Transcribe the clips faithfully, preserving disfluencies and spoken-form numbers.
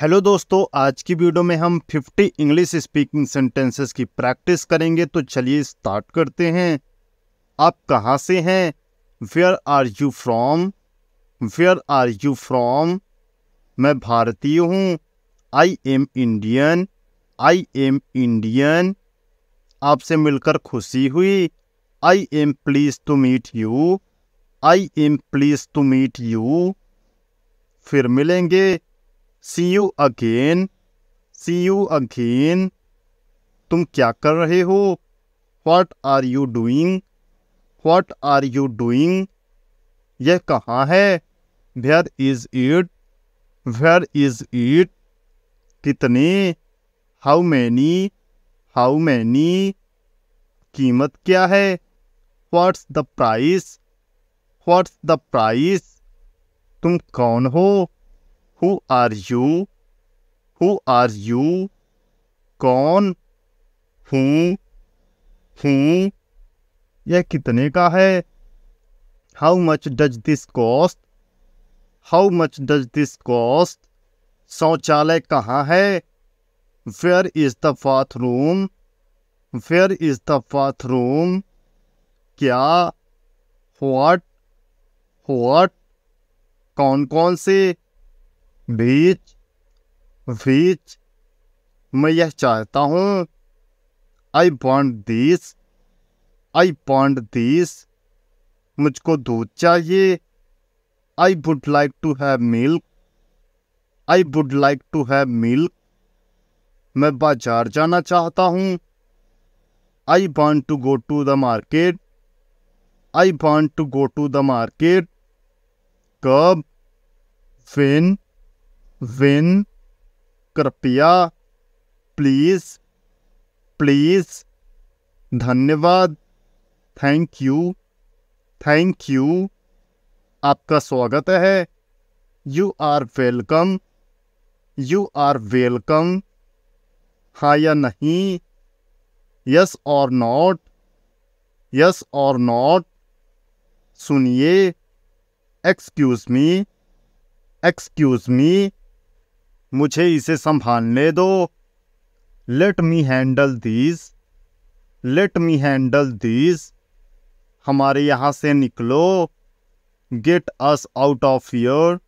Hello दोस्तों, आज की वीडियो में हम पचास इंग्लिश स्पीकिंग सेंटेंसेस की प्रैक्टिस करेंगे। तो चलिए स्टार्ट करते हैं। आप कहाँ से हैं? Where are you from? Where are you from? मैं भारतीय हूँ। I am Indian. I am Indian. आपसे मिलकर खुशी हुई। I am please to meet you. I am please to meet you. फिर मिलेंगे। See you again. See you again. तुम क्या कर रहे हो? What are you doing? What are you doing? यह कहाँ है? Where is it? Where is it? कितने? How many? How many? कीमत क्या है? What's the price? What's the price? तुम कौन हो? Who are you? Who are you? कौन? हूँ? हूँ? यह कितने का है? How much does this cost? How much does this cost? शौचालय कहाँ है? Where is the bathroom? Where is the bathroom? क्या? व्हाट? व्हाट? कौन कौन से? बीच? बीच? मैं यह चाहता हूँ। I want this. I want this. मुझको दूध चाहिए। आई would like to have milk. I would like to have milk. मैं बाजार जाना चाहता हूँ। I want to go to the market. I want to go to the market. कब? When? When? कृपया। प्लीज। प्लीज। धन्यवाद। Thank you. Thank you. आपका स्वागत है। You are welcome. You are welcome. हाँ या नहीं? Yes or not? Yes or not? सुनिए। Excuse me. Excuse me. मुझे इसे संभालने दो। Let me handle this. Let me handle this. हमारे यहाँ से निकलो। Get us out of here.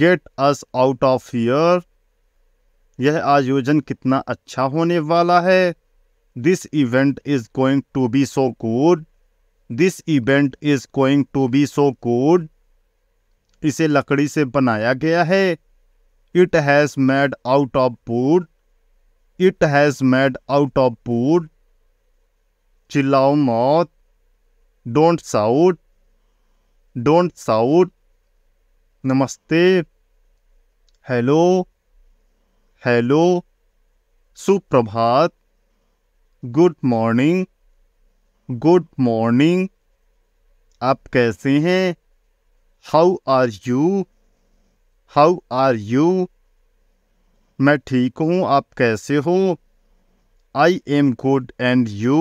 Get us out of here. यह आयोजन कितना अच्छा होने वाला है। This event is going to be so good. This event is going to be so good. इसे लकड़ी से बनाया गया है। It has made out of wood. It has made out of wood. चिल्लाओ मौत। Don't shout. Don't shout. नमस्ते। Hello. Hello. सुप्रभात। Good morning. Good morning. आप कैसे हैं? How are you? How are you? मैं ठीक हूँ, आप कैसे हो? I am good and you?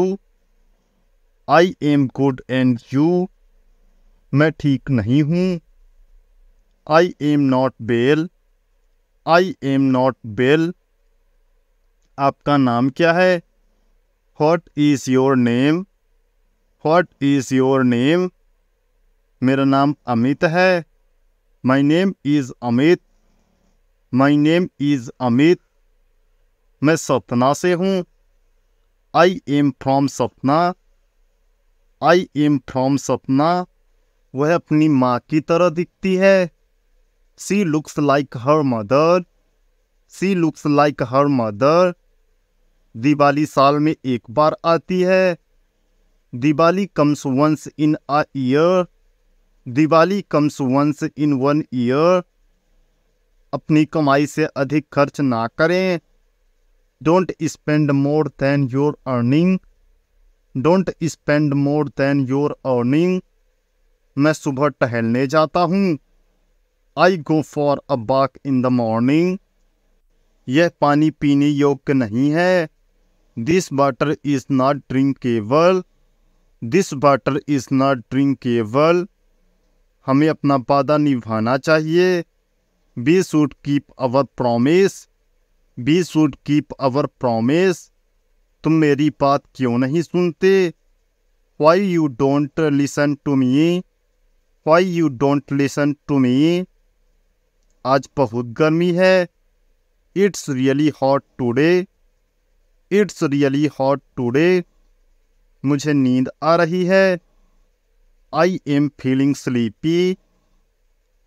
I am good and you. मैं ठीक नहीं हूँ। I am not well. I am not well. आपका नाम क्या है? What is your name? What is your name? मेरा नाम अमित है। My name is Amit. My name is Amit. मैं सतना से हूँ। I am from Satna. I am from Satna. वह अपनी माँ की तरह दिखती है। She looks like her mother. She looks like her mother. Diwali साल में एक बार आती है। Diwali comes once in a year. Diwali comes once in one year. अपनी कमाई से अधिक खर्च ना करें। Don't spend more than your earning. Don't spend more than your earning. मैं सुबह टहलने जाता हूँ। I go for a walk in the morning. यह पानी पीने योग्य नहीं है। This water is not drinkable. This water is not drinkable. हमें अपना वादा निभाना चाहिए। we should keep our promise, we should keep our promise. तुम मेरी बात क्यों नहीं सुनते? Why you don't listen to me? Why you don't listen to me? आज बहुत गर्मी है. It's really hot today. It's really hot today. मुझे नींद आ रही है. I am feeling sleepy.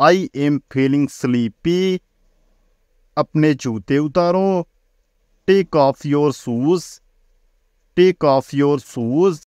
I am feeling sleepy. अपने जूते उतारो. Take off your shoes. Take off your shoes.